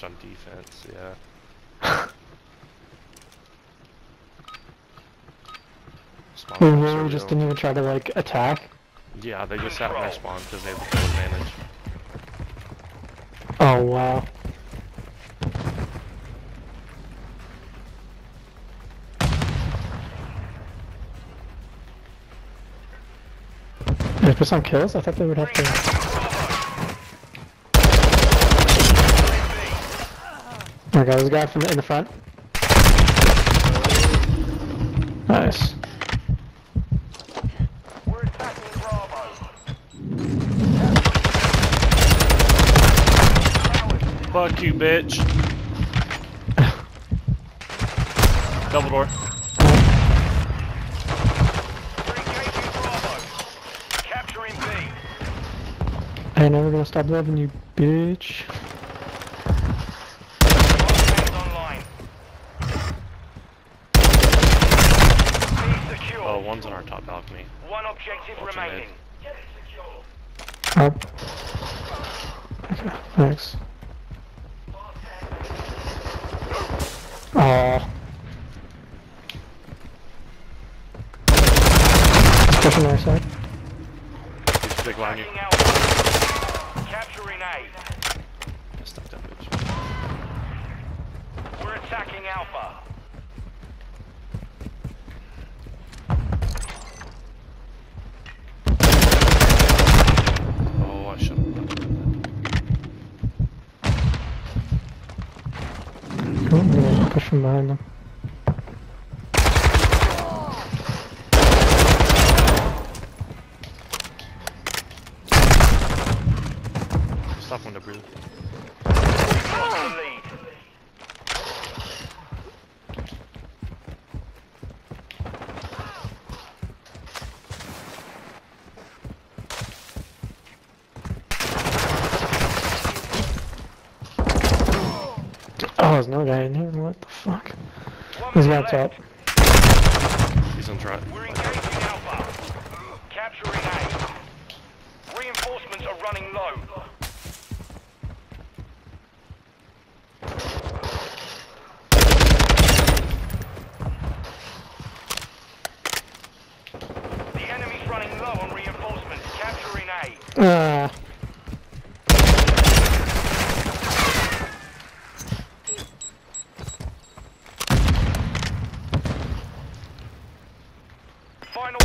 damage on defense, yeah. We really just didn't even try to, like, attack? Yeah, they just sat my spawn because they have the advantage. Oh, wow. Did they put some kills? I thought they would have to... Okay, there's a guy from in the front. Nice. Fuck you, bitch. Double door. I ain't never gonna stop loving you, bitch. Oh, one's on our top balcony. One objective remaining. Up. Okay, thanks. Pushing our side. He's big line you. Capturing A. Stop that bitch. We're attacking Alpha. Oh, I should've done that. Cool, we're gonna push from behind them. Stop on the breathe. Oh. Oh, there's no guy in here. What the fuck? He's got top. He's on trot. We're engaging Alpha. Capturing A. Reinforcements are running low. Final.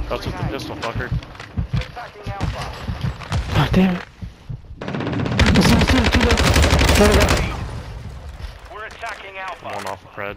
That's with the pistol, fucker. Oh, damn it. We're attacking Alpha. One off Pred.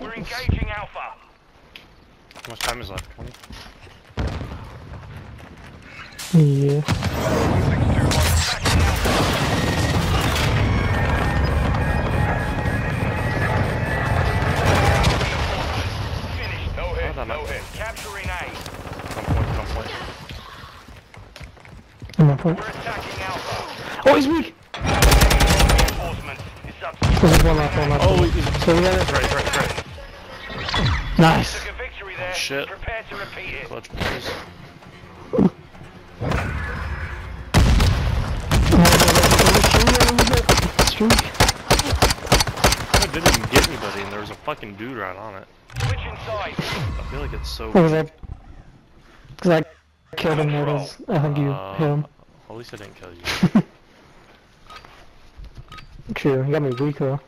We're engaging Alpha. How much time is left? 20? Yeah. 6-2-1. No hit, no hit. Capturing A. I'm on point. We're attacking Alpha. Oh, he's weak! One left. Oh, he's... So we got it. Right. Nice. Oh, shit. Prepare to repeat it. Clutch, please. I didn't even get anybody, and there was a fucking dude right on it. Switch inside. I feel like it's so. What was that? Because I killed him. I think you hit him. At least I didn't kill you. True. He got me weak though.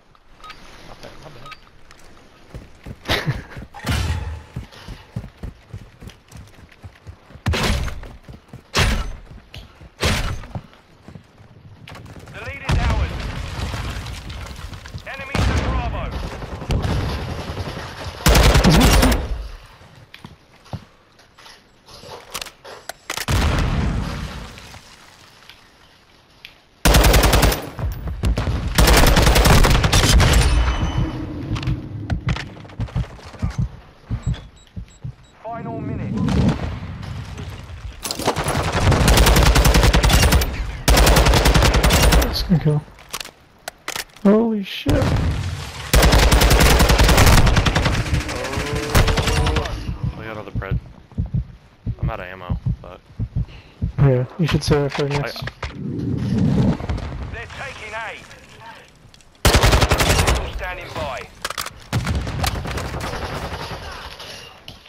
There we go. Holy shit. Oh, I got another pred. I'm out of ammo, but... Yeah, you should save it for next. They're taking aim. Standing by.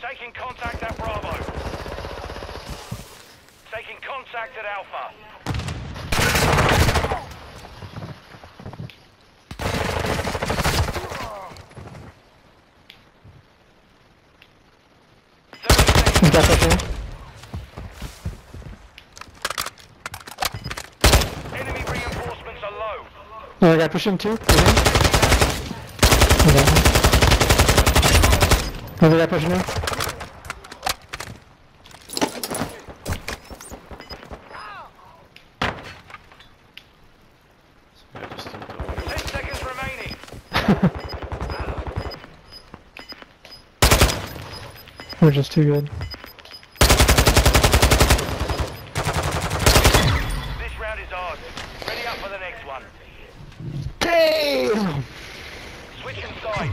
Taking contact at Bravo. Taking contact at Alpha. Enemy reinforcements are low. Oh, I got push him too. Okay. Another guy pushing him. We're just too good. This round is ours. Ready up for the next one. Damn! Switch inside.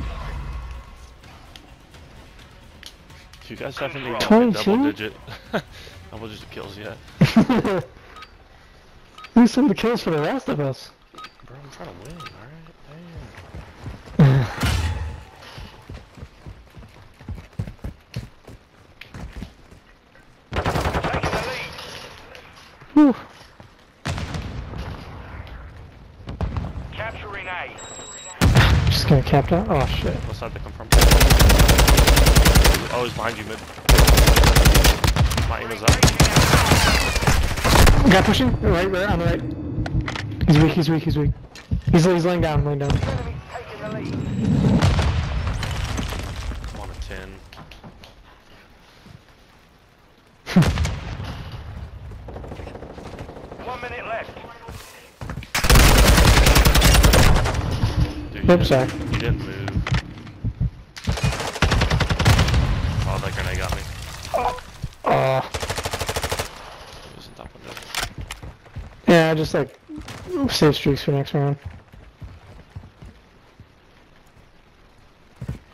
You guys definitely got a double digit kills yet. At least some of the kills for the rest of us. Bro, I'm trying to win, alright? Damn. Whew. Capturing A. Just gonna cap that? Oh shit. What side did they come from? Oh, he's behind you, mid. My aim is up. Guy pushing? Right, on the right. He's weak. He's laying down. Enemy taking the lead. I'm on a 10. 1 minute left. Dude, oops, sorry. You didn't move. Oh, that grenade got me. It was on top of that. Yeah, just like save streaks for next round.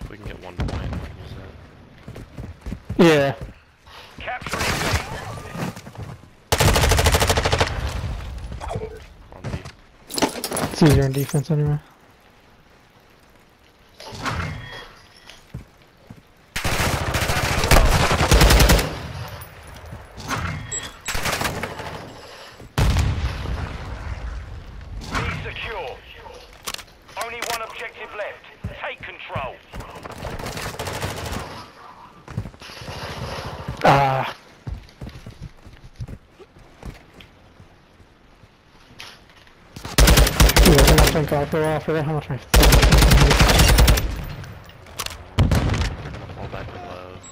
If we can get 1 point, we can use that. Yeah. It's easier on defense anyway. Be secure. Only one objective left. Take control. Ah. Thank God for all for that. How much? Fall back in love.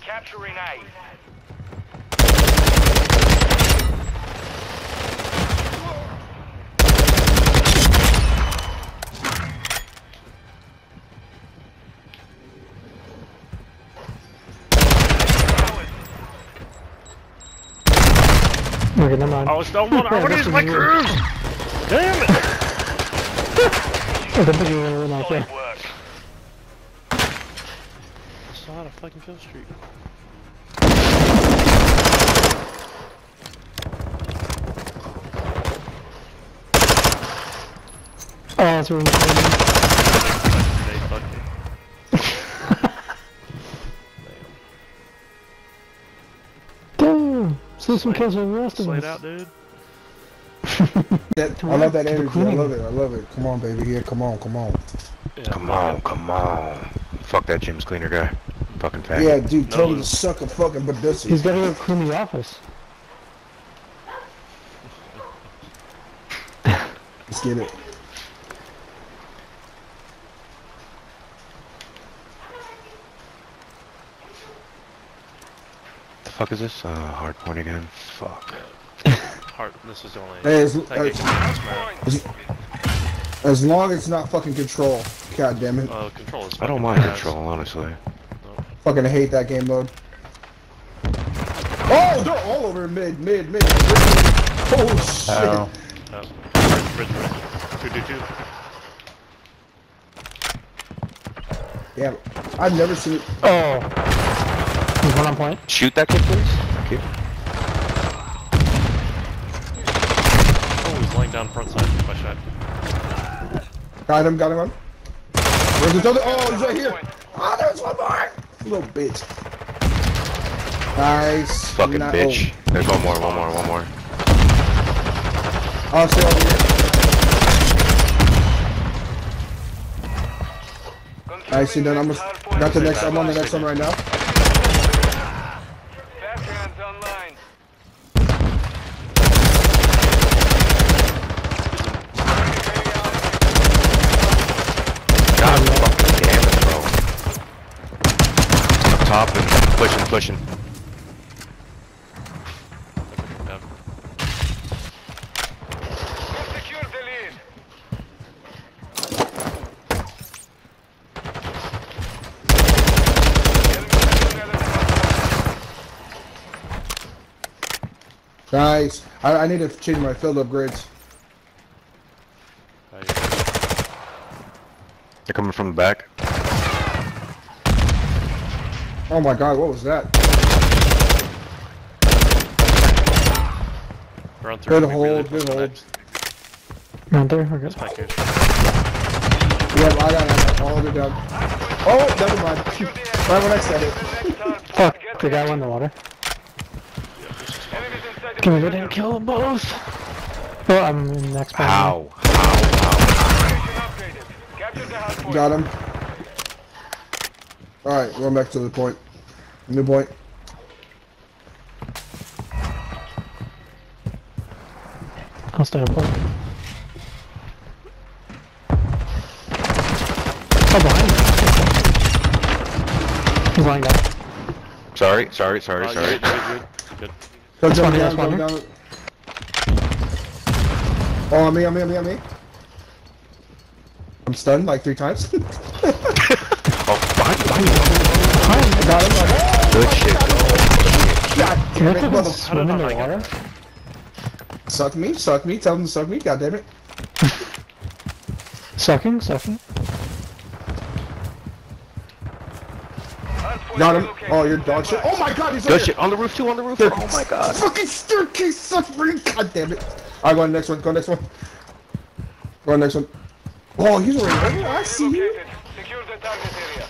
Capturing A. Okay, never mind. Oh, it's not one. I want to use my curve! Damn it! Solid work. I saw how to fucking kill streak. Oh, that's what we're doing. Damn! So some kills over the rest of us. Out, dude. I love that energy. I love it. Come on, baby. Yeah, come on. Yeah. Come on. Fuck that Jim's cleaner guy. Fucking faggot. Yeah, dude, tell him to suck a fucking Badussi. He's gotta go clean the office. Let's get it. Fuck is this? Hard point again. Fuck. Hard. This is only. As long as it's not fucking control. God damn it. Control is. I don't mind control, honestly. No. Fucking hate that game mode. Oh! Oh, they're all over mid. Oh, shit. Oh. Bridge. 222. Yeah, I've never seen it. Oh. He's one on point. Shoot that kid, please. Thank you. Oh, he's lying down front side. My shot. Got him on. Where's his other? Oh, he's right here. Oh, there's one more. Little bitch. Nice. Fucking bitch. Old. There's one more. I'll stay over here. I see that. I'm on the next one right now. Backhand's online. Up and pushing. Yep. Secure the lead. Guys, I need to change my field upgrades. They're coming from the back. Oh my god, what was that? Good hold. Round there, we're good. Yeah, I got all the way down. Oh, never mind. Right when I said it. Fuck, the guy went in the water. Can we go down and kill them both? Well, I'm in the next part. Ow. Got him. Alright, going back to the point. New point. I'll stay on point. Oh, behind me. He's lying down. Sorry. Good. Go down. Oh, on me. I'm stunned like 3 times. I got him. Good shit. God damn it, motherfucker. Suck me. Tell them to suck me. God damn it. Sucking. Got him. Oh, you're dog shit. Oh my god, he's over here. Good shit. On the roof. Oh my god. Fucking staircase suffering. God damn it. Alright, go on the next one. Oh, he's over here. I see you. Secure the target area.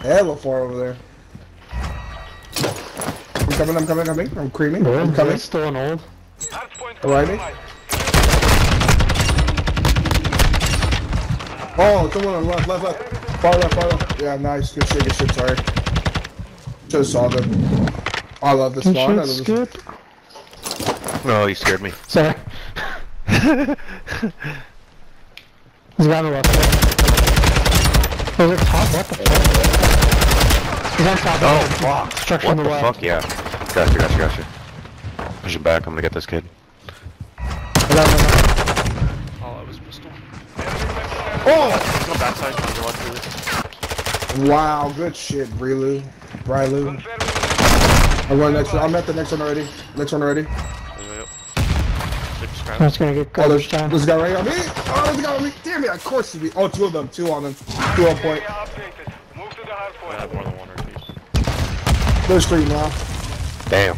Hella far over there. I'm coming. I'm creaming. Oh, I'm coming. Still on hold. Arriving. Oh, someone on left. Far left. Yeah, nice. Good shit. Sorry. Just saw them. I love this spot. No, you scared me. Sorry. He's around the left. Oh, they're top. What the fuck? Oh, fuck. Structure on the left. Fuck, yeah. Gotcha. Push it back, I'm gonna get this kid. No. Oh, that was pistol. Oh! He's on backside, on your left, Brilu. Wow, good shit, Brilu. I'm at the next one already. Yep. That's gonna get close. Oh, this guy right on me! Oh, this guy on me! Damn it, of course he be. Oh, two on him. 2 on point. I have more than one. There's 3 now. Damn.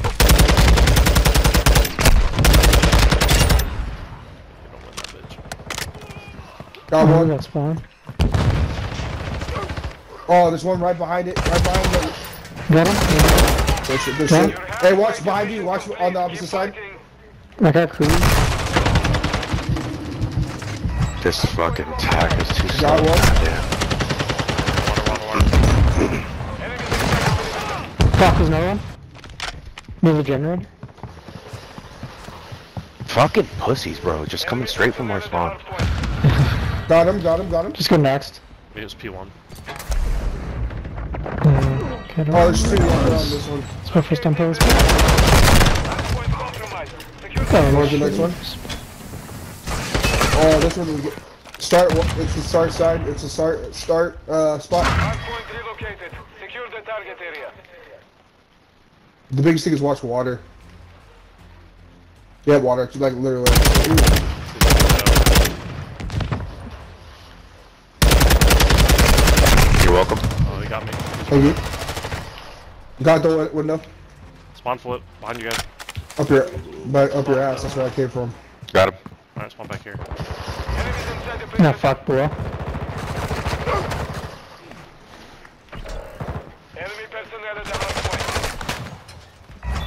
Got one. That's fine. Oh, there's one right behind it. Got him? There's it. Hey, watch behind you. Watch on the opposite side. I got crew. This fucking attack is too slow. Got one. Damn. Fuck, there's another one. Move the generator. Fucking pussies, bro. Just coming straight from our spawn. Got him. Just go next. It was P1. There's 2 on this one. It's my first time playing this game. Where's the next one? Oh, this one we get. Start. It's the start side. It's the start spot. Hardpoint relocated. Secure the target area. The biggest thing is watch water. They have water. It's like literally. You're welcome. Oh, they got me. Thank you. Got the window. Spawn flip behind you guys. Up your, back up your ass. That's where I came from. Got him. All right, spawn back here. Nah, fuck, bro.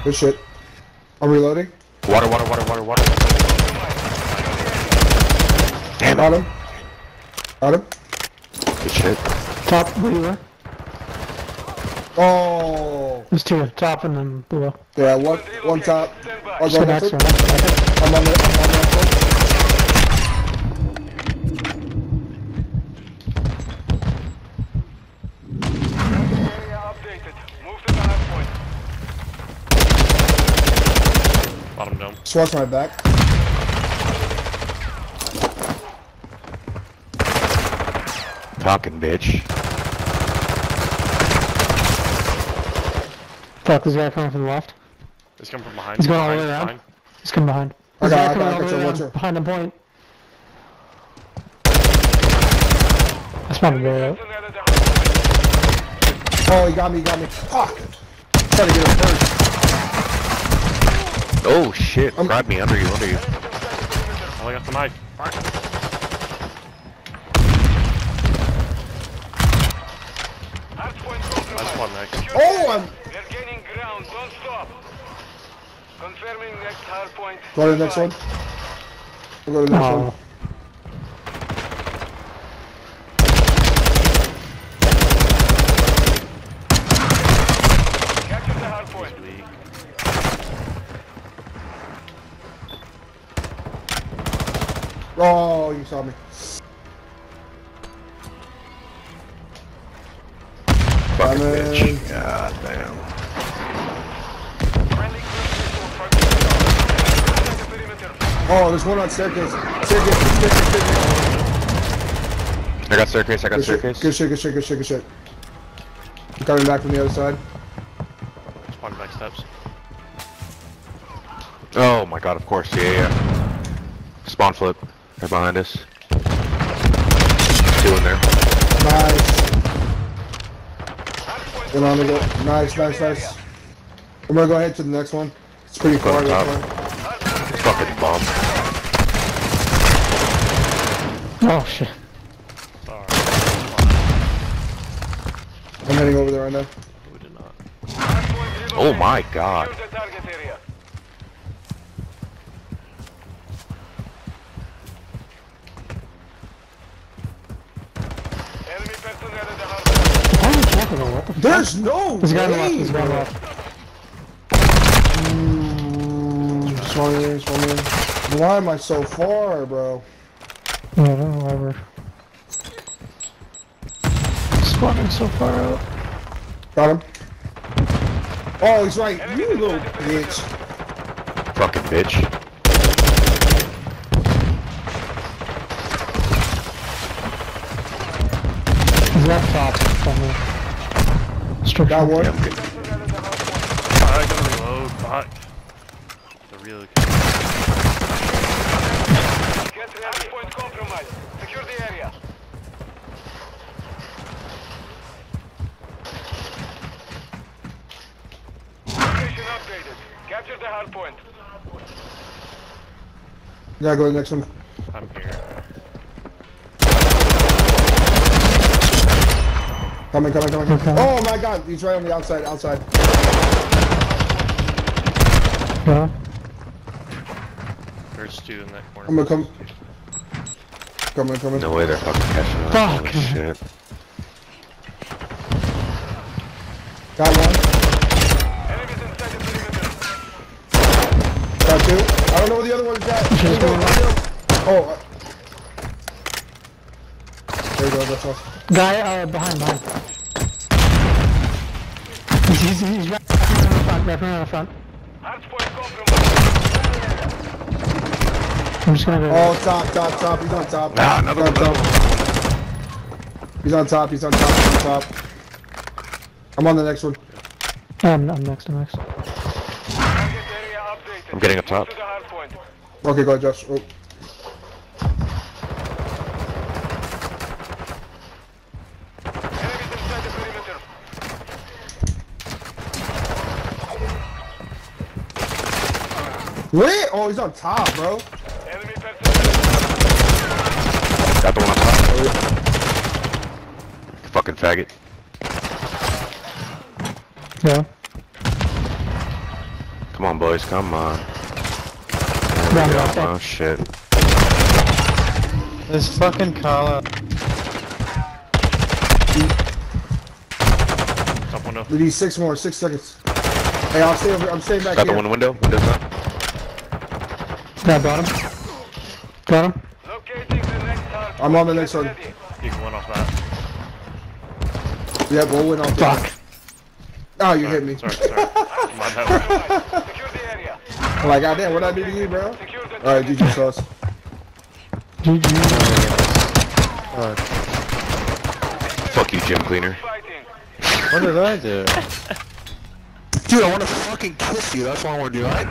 Good shit. I'm reloading. Water. Damn. Got him. Good shit. Top blue. Oh. There's two. Top and then blue. Yeah, one top. I'll go next one. I'm on Swatch my back. Talking bitch. Fuck, this guy coming from the left. He's coming from behind. He's going all the way around. He's coming behind. I got behind the point. That's probably good. Oh, he got me. Fuck! I'm trying to get him first. Oh shit, grab me, under you. Oh, I got the knife. Fuck. Nice one, Nick. Oh, they're gaining ground, don't stop. Confirming next hard point. Go to the next one. Go to the next one. Capture the hard point. Oh, you saw me. Fucking bitch. God damn. Oh, there's one on staircase. Staircase. I got staircase. Good shit. Coming back from the other side. Spawn back steps. Oh my god, of course. Yeah. Spawn flip. They're behind us. Two in there. Nice. Get on the go. Nice. I'm gonna go ahead to the next one. It's pretty far. Fucking bomb. Oh shit. Sorry. I'm heading over there right now. We did not. Oh my god. There's no way! He's going left. Swung in. Why am I so far, bro? I don't know why we're spawning so far out. Got him. Oh, he's right. You little bitch. Fucking bitch. Laptop from the got one. Yeah, I gotta reload. Fuck. The reload. Get ready. Point compromised. Secure the area. Location updated. Capture the hard point. Yeah, go to the next one. I'm here. Coming. Okay. Oh my god, he's right on the outside. Yeah. There's two in that corner. I'm gonna come. Coming. No way they're fucking catching up. Fuck! Holy shit. Got one. Enemies inside the perimeter. Got two. I don't know where the other one's at. Oh. There you go, that's all. Guy, behind. He's right in front. I'm just gonna go. Oh, top. He's on top. Nah, another one. He's on top. I'm on the next one. I'm next. I'm getting up top. Okay, go, Josh. Oh. Wait! Oh, he's on top, bro. Enemy got the one on top. You fucking faggot. Yeah. Come on, boys. Come on. Oh shit. This fucking collar. Top window. We need 6 more, 6 seconds. Hey, I'll stay over. I'm staying back here. Got the one window. Window's up. Yeah, got him. Got him. I'm on the next one. You can win off that. Yeah, we'll win off that. Fuck. Oh, you hit me. Sorry. I'm on that way. Secure the area. I'm like, goddamn, what'd I do to you, bro? Alright, GG sauce. GG. Alright. Fuck you, gym cleaner. What did I do? Dude, I wanna fucking kiss you. That's what I wanna do, right?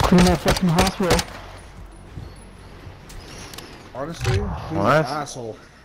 Clean that fucking hospital. Honestly, he's an asshole.